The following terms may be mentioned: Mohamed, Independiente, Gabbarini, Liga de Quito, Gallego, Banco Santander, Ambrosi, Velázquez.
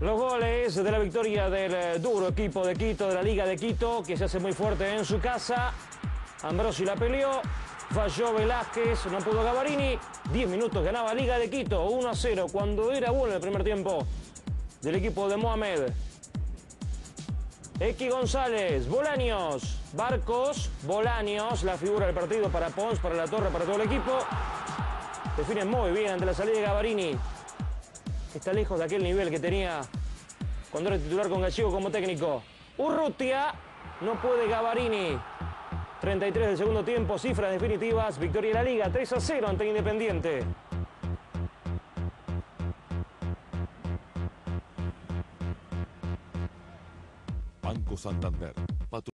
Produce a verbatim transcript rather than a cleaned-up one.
Los goles de la victoria del duro equipo de Quito, de la Liga de Quito, que se hace muy fuerte en su casa. Ambrosi la peleó, falló Velázquez, no pudo Gabbarini. diez minutos ganaba Liga de Quito, uno a cero, cuando era uno en el primer tiempo del equipo de Mohamed. X González, Bolaños, Barcos, Bolaños, la figura del partido para Pons, para La Torre, para todo el equipo. Definen muy bien ante la salida de Gabbarini. Está lejos de aquel nivel que tenía cuando era titular con Gallego como técnico. Urrutia, no puede Gabbarini. treinta y tres del segundo tiempo, cifras definitivas. Victoria de la Liga, tres a cero ante Independiente. Banco Santander.